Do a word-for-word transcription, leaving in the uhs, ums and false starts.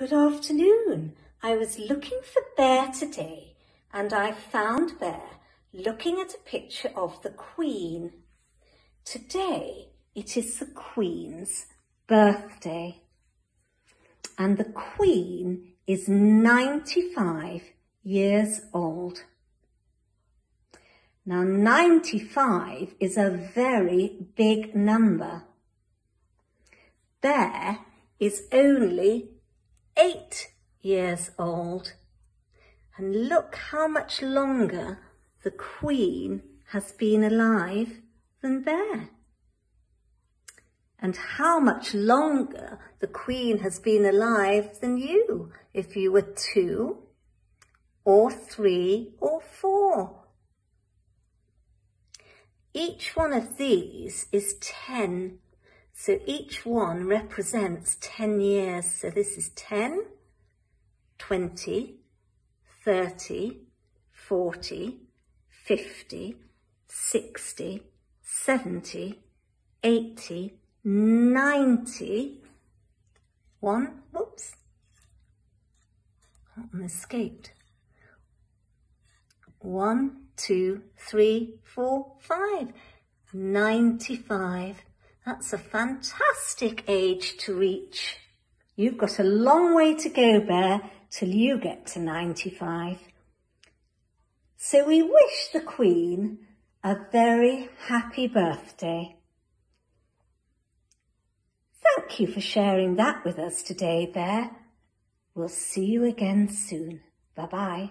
Good afternoon. I was looking for Bear today, and I found Bear looking at a picture of the Queen. Today it is the Queen's birthday, and the Queen is ninety-five years old. Now, ninety-five is a very big number. Bear is only eight years old. And look how much longer the Queen has been alive than Bear. And how much longer the Queen has been alive than you, if you were two or three or four. Each one of these is ten, so each one represents ten years. So this is ten, twenty, thirty, forty, fifty, sixty, seventy, eighty, ninety, one, whoops, that one escaped. One, two, three, four, five, ninety-five. That's a fantastic age to reach. You've got a long way to go, Bear, till you get to ninety-five. So we wish the Queen a very happy birthday. Thank you for sharing that with us today, Bear. We'll see you again soon. Bye-bye.